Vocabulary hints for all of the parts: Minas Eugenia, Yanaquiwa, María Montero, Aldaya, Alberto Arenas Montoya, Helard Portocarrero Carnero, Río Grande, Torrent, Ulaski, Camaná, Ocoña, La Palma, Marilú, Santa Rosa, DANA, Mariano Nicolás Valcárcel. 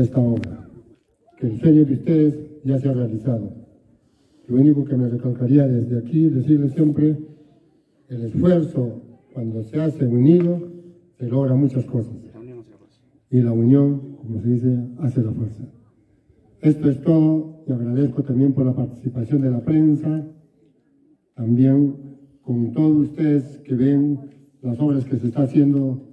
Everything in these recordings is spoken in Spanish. esta obra, que el sueño de ustedes ya se ha realizado. Lo único que me recalcaría desde aquí es decirles siempre: el esfuerzo, cuando se hace unido, se logra muchas cosas. Y la unión, como se dice, hace la fuerza. Esto es todo, y agradezco también por la participación de la prensa, también con todos ustedes que ven las obras que se está haciendo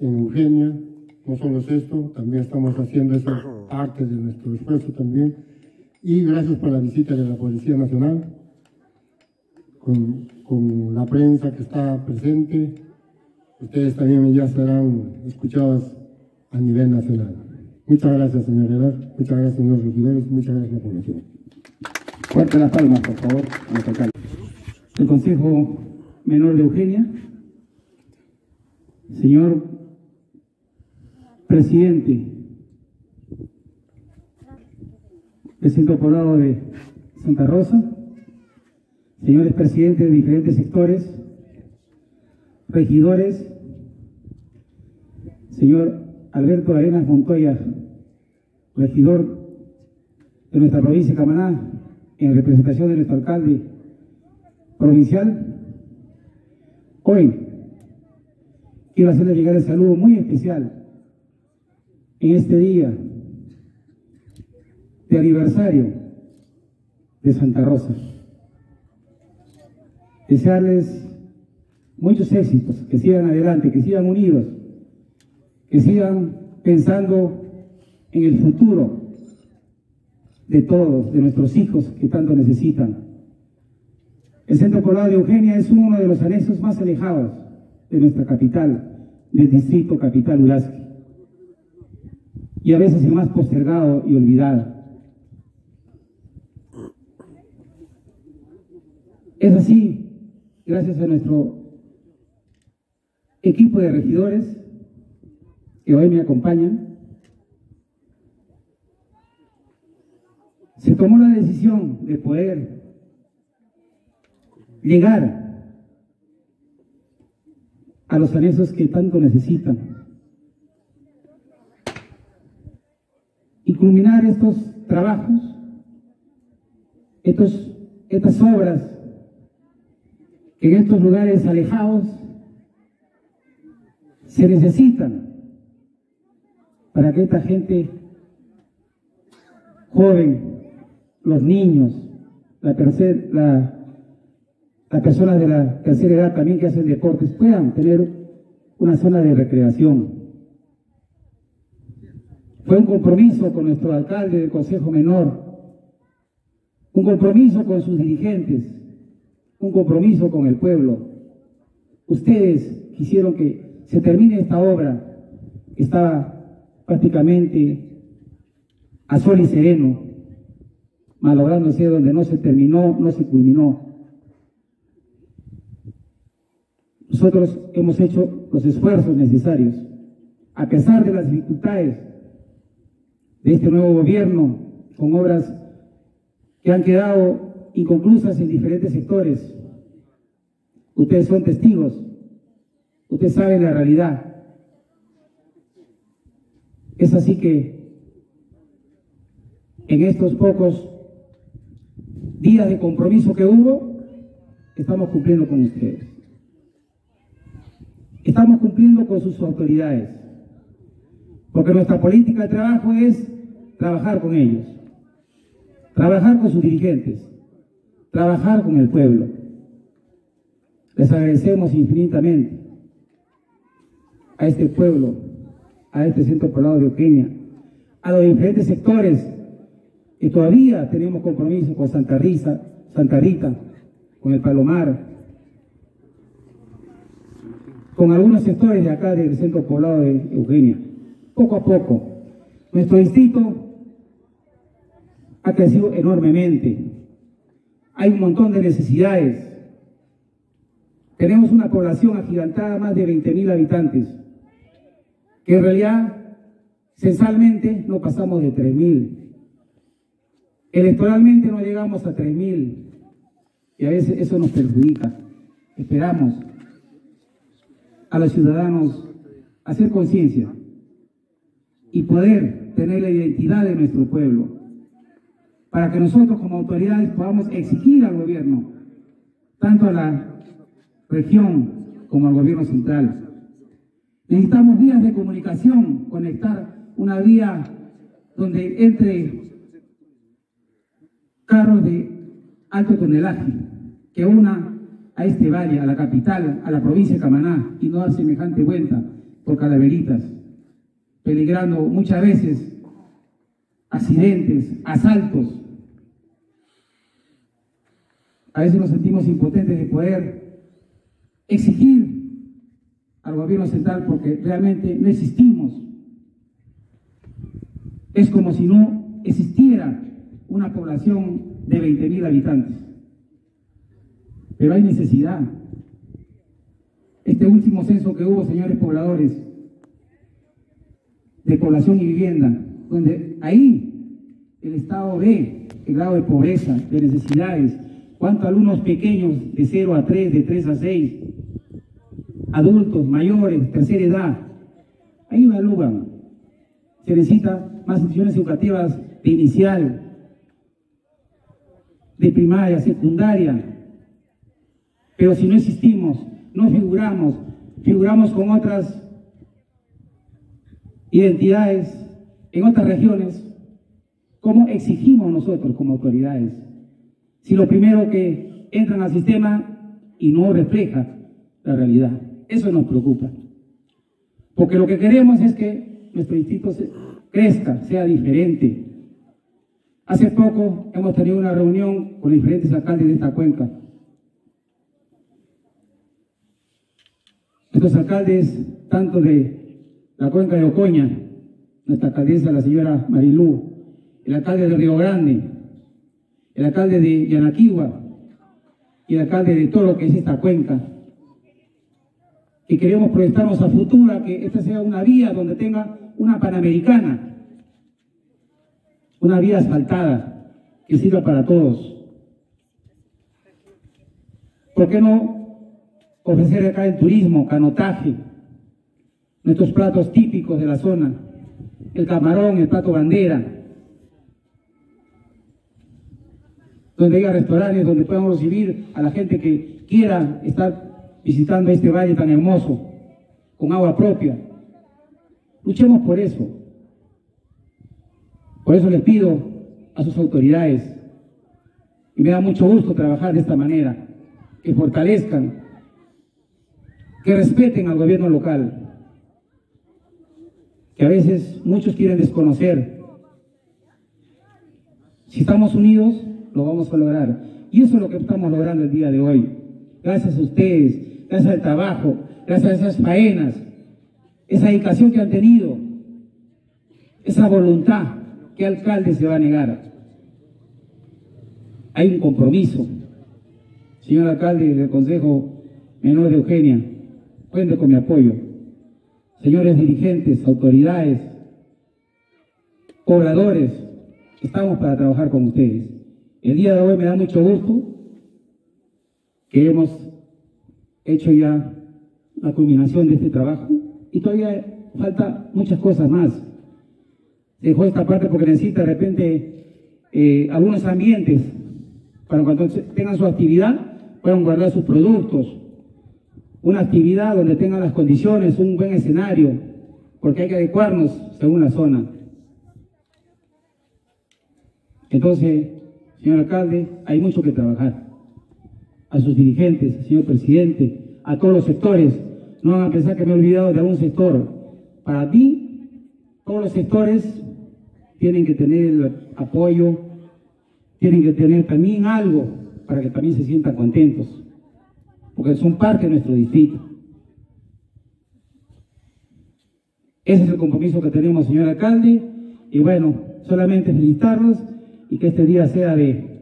en Eugenia. No solo es esto, también estamos haciendo esa parte de nuestro esfuerzo también. Y gracias por la visita de la Policía Nacional, con la prensa que está presente. Ustedes también ya serán escuchados a nivel nacional. Muchas gracias, señor Helard. Muchas gracias, señores regidores. Muchas gracias a la población. Fuerte las palmas, por favor. El Consejo Menor de Eugenia. Señor Presidente, Presidente Oporado de Santa Rosa, señores presidentes de diferentes sectores, regidores, señor Alberto Arenas Montoya, regidor de nuestra provincia de Camaná, en representación de nuestro alcalde provincial. Hoy quiero hacerle llegar el saludo muy especial en este día de aniversario de Santa Rosa. Desearles muchos éxitos, que sigan adelante, que sigan unidos, que sigan pensando en el futuro de todos, de nuestros hijos que tanto necesitan. El Centro Poblado de Eugenia es uno de los anexos más alejados de nuestra capital, del distrito capital Ulaski, y a veces el más postergado y olvidado. Es así, gracias a nuestro equipo de regidores que hoy me acompañan, se tomó la decisión de poder llegar a los anexos que tanto necesitan y culminar estos trabajos, estas obras que en estos lugares alejados se necesitan, para que esta gente joven, los niños, las personas de la tercera edad también que hacen deportes, puedan tener una zona de recreación. Fue un compromiso con nuestro alcalde del Consejo Menor, un compromiso con sus dirigentes, un compromiso con el pueblo. Ustedes quisieron que se termine esta obra que estaba prácticamente a sol y sereno, malográndose donde no se terminó, no se culminó. Nosotros hemos hecho los esfuerzos necesarios, a pesar de las dificultades de este nuevo gobierno, con obras que han quedado inconclusas en diferentes sectores. Ustedes son testigos, ustedes saben la realidad. Es así que en estos pocos días de compromiso que hubo, estamos cumpliendo con ustedes. Estamos cumpliendo con sus autoridades, porque nuestra política de trabajo es trabajar con ellos, trabajar con sus dirigentes, trabajar con el pueblo. Les agradecemos infinitamente a este pueblo, a este Centro Poblado de Ocoña, a los diferentes sectores que todavía tenemos compromiso con Santa Rita, con el Palomar, con algunos sectores de acá del Centro Poblado de Eugenia. Poco a poco, nuestro distrito ha crecido enormemente. Hay un montón de necesidades. Tenemos una población agigantada, más de 20.000 habitantes, que en realidad censalmente no pasamos de 3.000, electoralmente no llegamos a 3.000, y a veces eso nos perjudica. Esperamos a los ciudadanos hacer conciencia y poder tener la identidad de nuestro pueblo, para que nosotros como autoridades podamos exigir al gobierno, tanto a la región como al gobierno central. Necesitamos vías de comunicación, conectar una vía donde entre carros de alto tonelaje, que una a este valle, a la capital, a la provincia de Camaná, y no dar semejante vuelta por Calaveritas, peligrando muchas veces accidentes, asaltos. A veces nos sentimos impotentes de poder exigir al gobierno central porque realmente no existimos. Es como si no existiera una población de 20.000 habitantes. Pero hay necesidad. Este último censo que hubo, señores pobladores, de población y vivienda, donde ahí el Estado ve el grado de pobreza, de necesidades, cuántos alumnos pequeños de 0 a 3, de 3 a 6, adultos, mayores, tercera edad, ahí evalúan. Se necesitan más instituciones educativas de inicial, de primaria, secundaria. Pero si no existimos, no figuramos con otras identidades en otras regiones, ¿cómo exigimos nosotros como autoridades? Si lo primero que entran al sistema y no refleja la realidad, eso nos preocupa. Porque lo que queremos es que nuestro distrito crezca, sea diferente. Hace poco hemos tenido una reunión con diferentes alcaldes de esta cuenca. Estos alcaldes, tanto de la cuenca de Ocoña, nuestra alcaldesa, la señora Marilú, el alcalde de Río Grande, el alcalde de Yanaquiwa y el alcalde de todo lo que es esta cuenca. Y queremos proyectarnos a futuro, que esta sea una vía donde tenga una panamericana, una vía asfaltada que sirva para todos. ¿Por qué no ofrecer acá el turismo, canotaje, nuestros platos típicos de la zona, el camarón, el plato bandera, donde haya restaurantes, donde podamos recibir a la gente que quiera estar visitando este valle tan hermoso, con agua propia? Luchemos por eso. Por eso les pido a sus autoridades, y me da mucho gusto trabajar de esta manera, que fortalezcan, que respeten al gobierno local, que a veces muchos quieren desconocer. Si estamos unidos, lo vamos a lograr. Y eso es lo que estamos logrando el día de hoy. Gracias a ustedes, gracias al trabajo, gracias a esas faenas, esa dedicación que han tenido, esa voluntad. ¿Qué alcalde se va a negar? Hay un compromiso. Señor alcalde del Consejo Menor de Eugenia, cuente con mi apoyo. Señores dirigentes, autoridades, pobladores, estamos para trabajar con ustedes. El día de hoy me da mucho gusto que hemos hecho ya la culminación de este trabajo y todavía falta muchas cosas más. Dejó esta parte porque necesita de repente algunos ambientes para cuando tengan su actividad puedan guardar sus productos, una actividad donde tengan las condiciones, un buen escenario, porque hay que adecuarnos según la zona. Entonces, señor alcalde, hay mucho que trabajar. A sus dirigentes, al señor presidente, a todos los sectores, no van a pensar que me he olvidado de algún sector. Para ti, todos los sectores tienen que tener el apoyo, tienen que tener también algo para que también se sientan contentos, porque son parte de nuestro distrito. Ese es el compromiso que tenemos, señor alcalde, y bueno, solamente felicitarlos y que este día sea de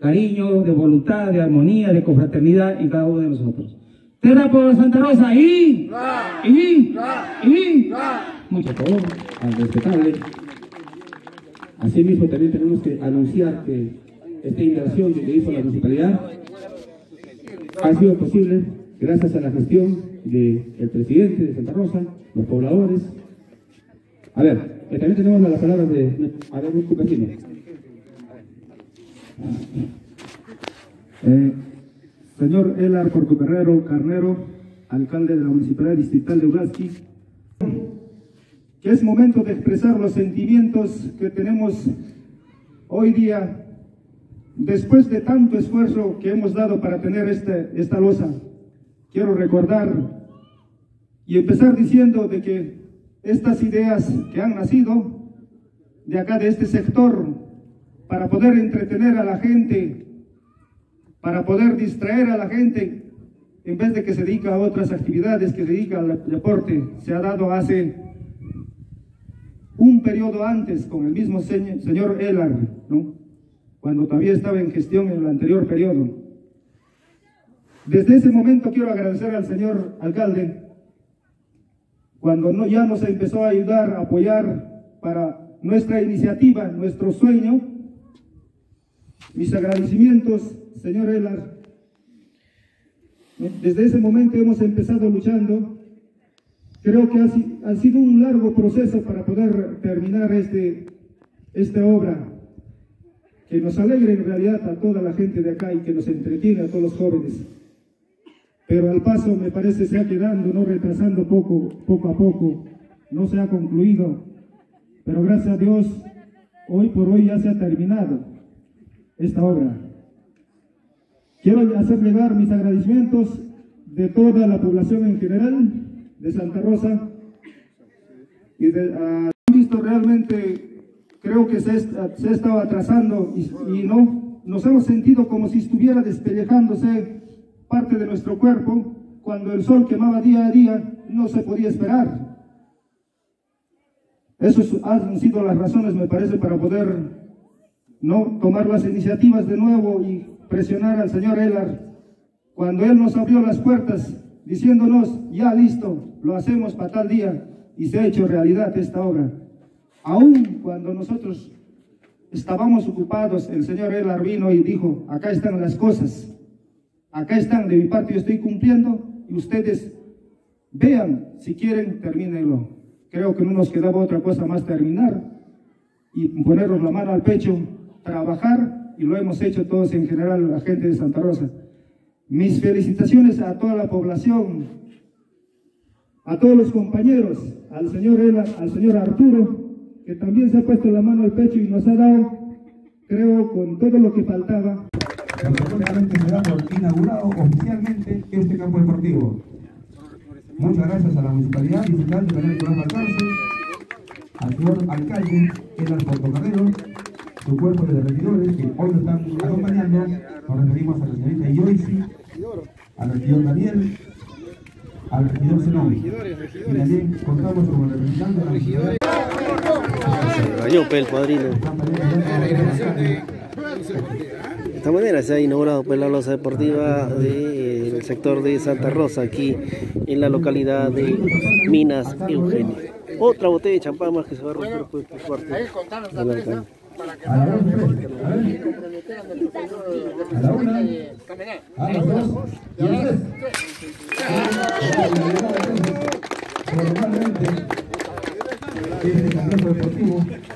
cariño, de voluntad, de armonía, de confraternidad en cada uno de nosotros. Tierra por Santa Rosa y mucho favor al respetable. Asimismo también tenemos que anunciar que esta inversión que hizo la municipalidad ha sido posible gracias a la gestión del presidente de Santa Rosa, los pobladores, A ver, también tenemos las palabras de... A ver, un cupecino. Señor Helard Portocarrero Carnero, alcalde de la Municipalidad Distrital de Ulaski, que es momento de expresar los sentimientos que tenemos hoy día, después de tanto esfuerzo que hemos dado para tener esta losa. Quiero recordar y empezar diciendo de que estas ideas que han nacido de acá, de este sector, para poder entretener a la gente, para poder distraer a la gente, en vez de que se dedica a otras actividades, que se dedica al deporte, se ha dado hace un periodo antes con el mismo señor Helard, ¿no?, cuando todavía estaba en gestión en el anterior periodo. Desde ese momento quiero agradecer al señor alcalde, cuando ya nos empezó a ayudar, a apoyar para nuestra iniciativa, nuestro sueño. Mis agradecimientos, señor Helard. Desde ese momento hemos empezado luchando. Creo que ha sido un largo proceso para poder terminar esta obra, que nos alegre en realidad a toda la gente de acá y que nos entretiene a todos los jóvenes. Pero al paso me parece se ha quedando, no retrasando poco a poco, no se ha concluido. Pero gracias a Dios, hoy por hoy ya se ha terminado esta obra. Quiero hacer llegar mis agradecimientos de toda la población en general, de Santa Rosa, y han visto realmente... Creo que se ha estado atrasando y no nos hemos sentido como si estuviera despellejándose parte de nuestro cuerpo cuando el sol quemaba día a día, no se podía esperar. Esas han sido las razones, me parece, para poder no tomar las iniciativas de nuevo y presionar al señor Helard. Cuando él nos abrió las puertas diciéndonos, ya listo, lo hacemos para tal día, y se ha hecho realidad esta obra. Aún cuando nosotros estábamos ocupados, el señor Helard vino y dijo, acá están las cosas, acá están, de mi parte yo estoy cumpliendo, y ustedes vean, si quieren, termínenlo. Creo que no nos quedaba otra cosa más terminar y ponernos la mano al pecho, trabajar, y lo hemos hecho todos en general, la gente de Santa Rosa. Mis felicitaciones a toda la población, a todos los compañeros, al señor Helard, al señor Arturo, que también se ha puesto la mano al pecho y nos ha dado, creo, con todo lo que faltaba. Absolutamente será inaugurado oficialmente este campo deportivo. Muchas gracias a la Municipalidad Distrital de Mariano Nicolás Valcárcel, al señor alcalde Helard Portocarrero, su cuerpo de regidores que hoy nos están acompañando. Nos referimos a la señorita Yoysi, al regidor Daniel, al regidor Zenón, y también contamos con el representante de la Municipalidad. El cuadrino. De esta manera se ha inaugurado pues, la losa deportiva del sector de Santa Rosa, aquí en la localidad de Minas Eugenia. Otra botella de champán más que se va a romper por esta parte. Normalmente, este campeonato deportivo